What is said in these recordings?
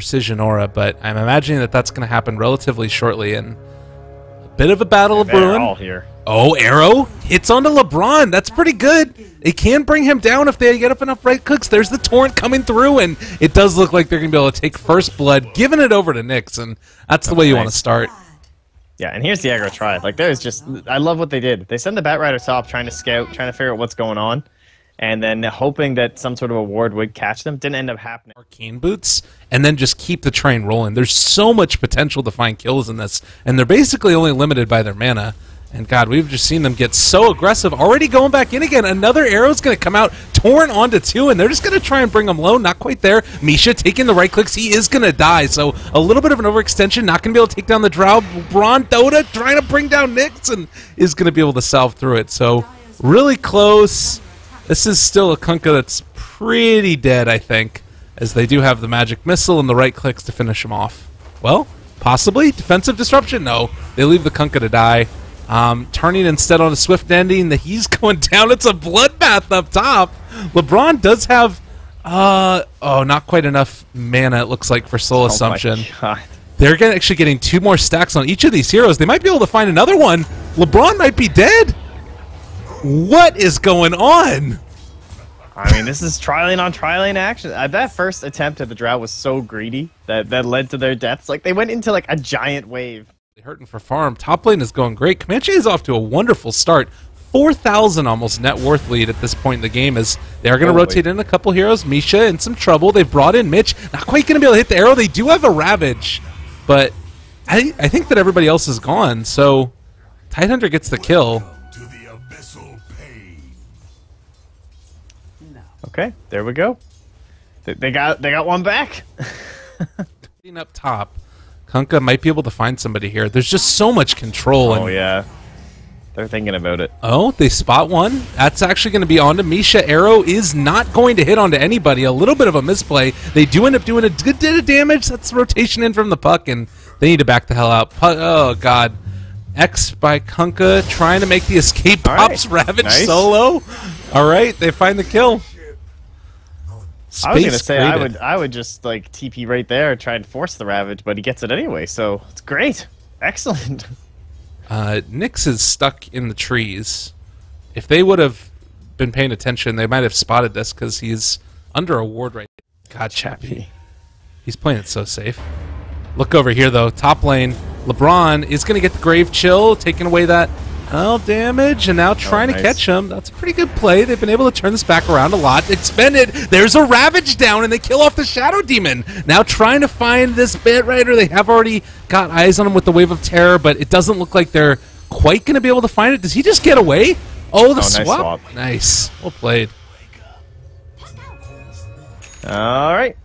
precision aura, but I'm imagining that that's going to happen relatively shortly in a bit of a battle of ruin. All here. Oh, arrow hits onto LeBron. That's pretty good. It can bring him down if they get up enough right clicks. There's the torrent coming through, and it does look like they're going to be able to take first blood, giving it over to Nyx, and that's the way you want to start. Yeah, and here's the aggro try. Like, there's just... I love what they did. They send the Batrider top, trying to scout, trying to figure out what's going on, and then hoping that some sort of award would catch them. Didn't end up happening. Arcane Boots, and then just keep the train rolling. There's so much potential to find kills in this, and they're basically only limited by their mana. And God, we've just seen them get so aggressive. Already going back in again. Another arrow's going to come out, torn onto two, and they're just going to try and bring him low. Not quite there. Misha taking the right clicks. He is going to die. So a little bit of an overextension. Not going to be able to take down the Drow. LeBronDota trying to bring down Nyx and is going to be able to salve through it. So really close. This is still a Kunkka that's pretty dead, I think, as they do have the magic missile and the right clicks to finish him off. Well, possibly. Defensive disruption? No. They leave the Kunkka to die. Turning instead on a Swiftending, that he's going down. It's a bloodbath up top. LeBron does have, not quite enough mana, it looks like, for Soul Assumption. They're actually getting two more stacks on each of these heroes. They might be able to find another one. LeBron might be dead. What is going on? I mean, this is trialing on trialing action. That first attempt at the Drow was so greedy that led to their deaths. Like, they went into, like, a giant wave. Hurting for farm. Top lane is going great. Comanche is off to a wonderful start. 4,000 almost net worth lead at this point in the game as they are going to rotate in a couple heroes. Misha in some trouble. They've brought in Mitch. Not quite going to be able to hit the arrow. They do have a Ravage, but I think that everybody else is gone. So Tidehunter gets the kill. Okay, there we go. They got one back. Up top. Kunkka might be able to find somebody here. There's just so much control. Oh, yeah. They're thinking about it. Oh, they spot one. That's actually going to be onto Misha. Arrow is not going to hit onto anybody. A little bit of a misplay. They do end up doing a good bit of damage. That's rotation in from the Puck, and they need to back the hell out. Puck, oh, God. X by Kunkka trying to make the escape. Pops Ravage solo. All right, they find the kill. I was gonna say I would just like TP right there and try and force the Ravage, but he gets it anyway, so it's great. Excellent. Nyx is stuck in the trees. If they would have been paying attention, they might have spotted this because he's under a ward right now. God, Chappie. He's playing it so safe. Look over here though, top lane. LeBron is gonna get the Grave Chill, taking away that damage, and now trying to catch him. That's a pretty good play. They've been able to turn this back around a lot. Expended. There's a Ravage down, and they kill off the Shadow Demon. Now trying to find this Batrider. They have already got eyes on him with the Wave of Terror, but it doesn't look like they're quite going to be able to find it. Does he just get away? Oh, the swap. Nice. Well played. All right.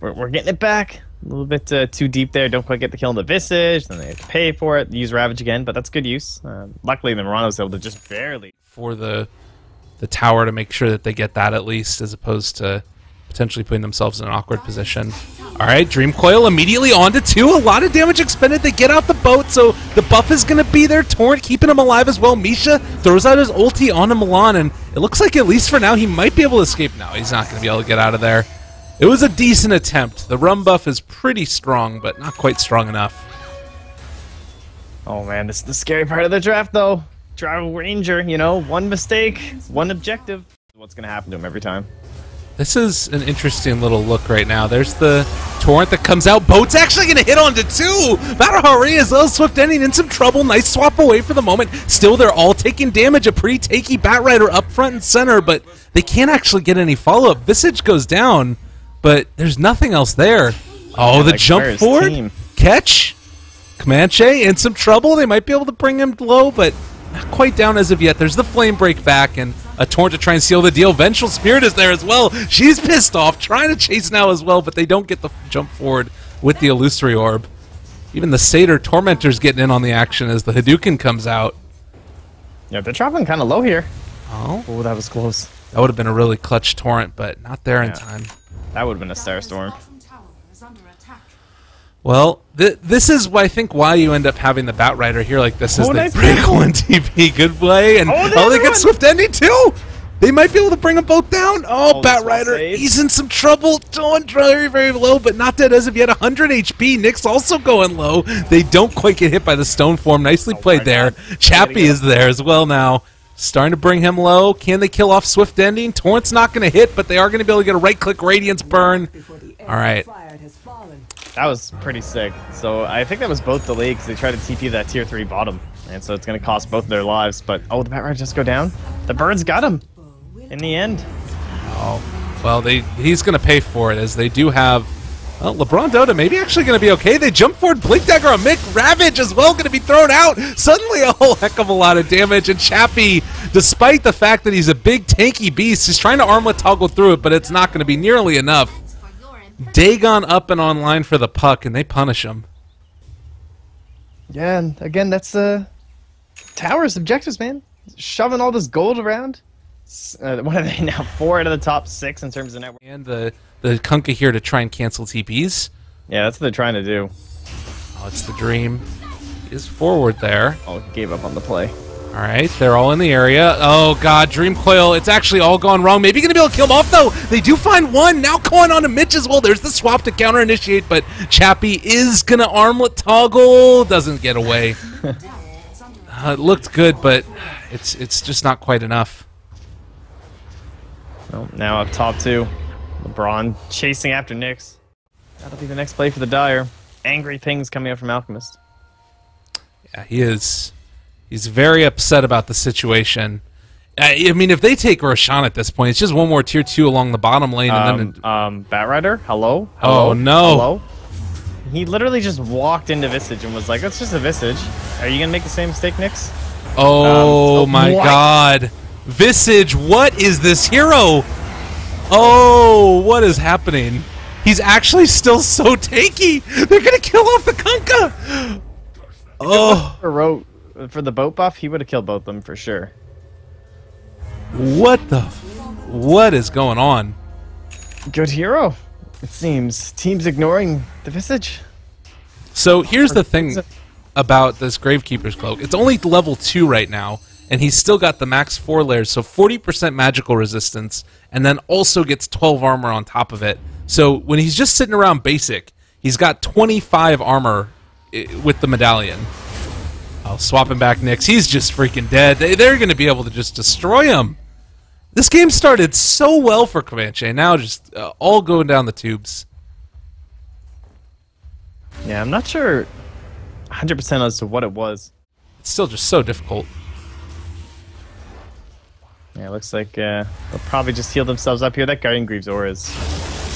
We're getting it back. A little bit too deep there. Don't quite get the kill on the Visage. Then they have to pay for it. Use Ravage again, but that's good use. Luckily, the Murano's able to just barely... For the tower to make sure that they get that at least, as opposed to potentially putting themselves in an awkward position. All right, Dreamcoil immediately on to two. A lot of damage expended. They get out the boat, so the buff is going to be there. Torrent keeping him alive as well. Misha throws out his ulti onto MiLAN, and it looks like at least for now he might be able to escape. No, he's not going to be able to get out of there. It was a decent attempt. The rum buff is pretty strong, but not quite strong enough. Oh man, this is the scary part of the draft though. Drow Ranger, you know, one mistake, one objective. What's gonna happen to him every time? This is an interesting little look right now. There's the torrent that comes out. Boat's actually going to hit onto two. Batrider is little Swiftending in some trouble. Nice swap away for the moment. Still, they're all taking damage. A pretty takey Batrider up front and center, but they can't actually get any follow-up. Visage goes down. But there's nothing else there. Oh, the jump forward. Catch. Comanche in some trouble. They might be able to bring him low, but not quite down as of yet. There's the flame break back and a torrent to try and seal the deal. Vengeful Spirit is there as well. She's pissed off, trying to chase now as well, but they don't get the jump forward with the Illusory Orb. Even the Satyr Tormentor's getting in on the action as the Hadouken comes out. Yeah, they're dropping kind of low here. Oh. Oh, that was close. That would have been a really clutch torrent, but not there in time. That would have been a Star Storm. Well, this is, I think, why you end up having the Batrider here like this. Is they break one TP. Good play. And oh, they got Swiftending too! They might be able to bring them both down. Oh, Batrider, he's in some trouble. Doing very, very low, but not dead as of yet. 100 HP. Nyx also going low. They don't quite get hit by the stone form. Nicely played there. Chappie is there as well now. Starting to bring him low. Can they kill off Swiftending? Torrent's not going to hit, but they are going to be able to get a right-click Radiance burn. All right. That was pretty sick. So I think that was both delayed because they tried to TP that tier 3 bottom. And so it's going to cost both of their lives. But, oh, the Batrider just go down. The bird's got him in the end. Oh, well, he's going to pay for it as they do have... Well, LeBronDota maybe actually going to be okay. They jump forward, Blink Dagger on Mick, Ravage as well going to be thrown out. Suddenly a whole heck of a lot of damage, and Chappie, despite the fact that he's a big tanky beast, he's trying to Armlet toggle through it, but it's not going to be nearly enough. Dagon up and online for the Puck, and they punish him. Yeah, and again, that's Towers objectives, man. Shoving all this gold around. What are they now? 4 out of the top 6 in terms of network. And the Kunkka here to try and cancel TPs. Yeah, that's what they're trying to do. Oh, it's the dream. Is forward there. Oh, gave up on the play. All right, they're all in the area. Oh, God, Dreamcoil, it's actually all gone wrong. Maybe going to be able to kill him off, though. They do find one. Now going on to Mitch as well. There's the swap to counter-initiate, but Chappie is going to Armlet toggle. Doesn't get away. It looked good, but it's just not quite enough. Well, now up top 2. LeBron chasing after Nyx. That'll be the next play for the Dire. Angry pings coming up from Alchemist. Yeah, he is. He's very upset about the situation. I mean, if they take Roshan at this point, it's just one more tier 2 along the bottom lane. And then Batrider, hello? Hello? Oh, no. Hello? He literally just walked into Visage and was like, that's just a Visage. Are you going to make the same mistake, Nyx? Oh, my God. Visage, what is this hero? Oh, what is happening? He's actually still so tanky. They're going to kill off the Kunkka. Oh. For the boat buff, he would have killed both of them for sure. What is going on? Good hero, it seems. Team's ignoring the Visage. So here's the thing about this Gravekeeper's Cloak. It's only level 2 right now, and he's still got the max 4 layers, so 40% magical resistance, and then also gets 12 armor on top of it. So when he's just sitting around basic, he's got 25 armor with the medallion. I'll swap him back next. He's just freaking dead. They're going to be able to just destroy him. This game started so well for Comanche. Now just all going down the tubes. Yeah, I'm not sure 100% as to what it was. It's still just so difficult. Yeah, it looks like they'll probably just heal themselves up here. That Guardian Greaves aura is...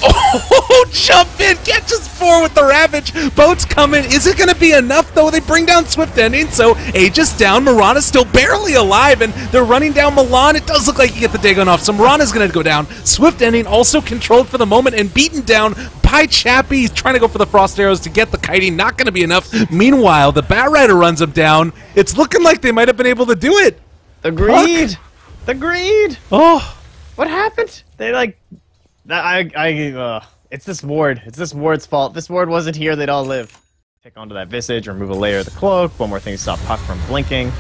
Oh, jump in! Catches 4 with the Ravage. Boat's coming. Is it going to be enough, though? They bring down Swiftending, so Aegis down. Mirana's still barely alive, and they're running down MiLAN. It does look like you get the Dagon off, so Mirana's going to go down. Swiftending also controlled for the moment and beaten down by Chappie. He's trying to go for the Frost Arrows to get the kiting. Not going to be enough. Meanwhile, the Batrider runs him down. It's looking like they might have been able to do it. The greed. Puck. The greed. Oh. What happened? They, like... it's this ward. It's this ward's fault. If this ward wasn't here, they'd all live. Pick onto that Visage, remove a layer of the cloak. One more thing to stop Puck from blinking.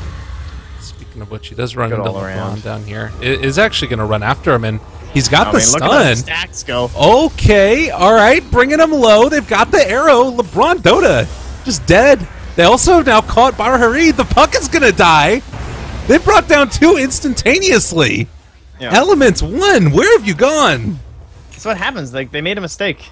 Speaking of which, he does run into LeBron down here. Is actually going to run after him, and he's got the stun. Look at those stacks go. Okay, all right, bringing him low. They've got the arrow. LeBronDota just dead. They also have now caught Barahari. The Puck is going to die. They brought down 2 instantaneously. Yeah. Elements 1. Where have you gone? That's what happens. Like, they made a mistake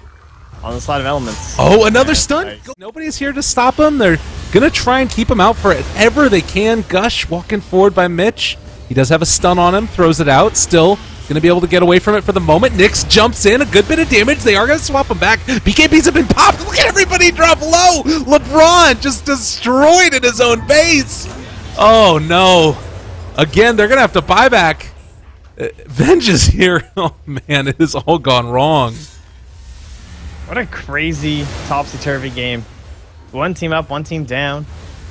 on the slide of elements. Oh, another stun! Nice. Nobody's here to stop him. They're gonna try and keep him out forever they can. Gush walking forward by Mitch. He does have a stun on him, throws it out. Still gonna be able to get away from it for the moment. Nyx jumps in, a good bit of damage. They are gonna swap him back. BKBs have been popped. Look at everybody drop low. LeBron just destroyed in his own base. Oh no! Again, they're gonna have to buy back. Venge is here. Oh man, it has all gone wrong. What a crazy topsy-turvy game. One team up, one team down.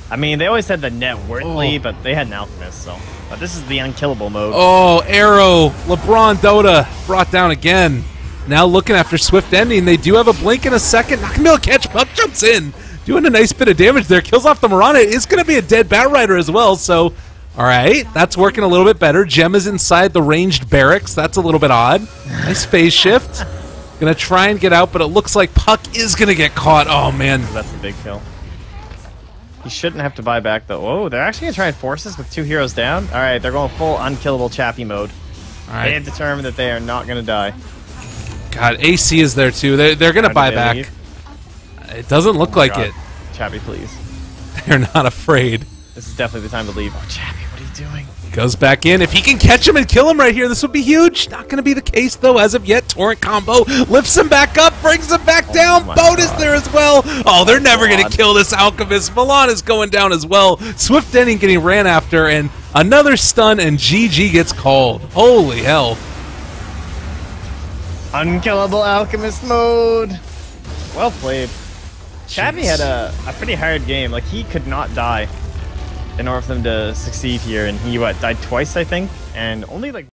I mean, they always had the net worthily, but they had an Alchemist, so. But this is the unkillable mode. Oh, arrow. LeBronDota brought down again. Now looking after Swiftending. They do have a blink in a second. Not gonna be able to catch. Puck jumps in. Doing a nice bit of damage there. Kills off the Mirana. It is gonna be a dead Batrider as well, so. All right, that's working a little bit better. Gem is inside the ranged barracks. That's a little bit odd. Nice phase shift. Gonna try and get out, but it looks like Puck is gonna get caught. Oh, man. That's a big kill. You shouldn't have to buy back, though. Oh, they're actually gonna try and force us with two heroes down. All right, they're going full unkillable Chappie mode. All right. They have determined that they are not gonna die. God, AC is there, too. They're gonna buy back. Leave? It doesn't look like it. Chappie, please. They're not afraid. This is definitely the time to leave. Oh, Chappie, what are you doing? He goes back in. If he can catch him and kill him right here, this would be huge. Not going to be the case, though, as of yet. Torrent combo lifts him back up, brings him back down. Boat is there as well. Oh, they're never going to kill this Alchemist. MiLAN is going down as well. Swiftending getting ran after, and another stun, and GG gets called. Holy hell. Unkillable Alchemist mode. Well played. Chappie had a pretty hard game. Like, he could not die in order for them to succeed here, and he died twice, I think, and only like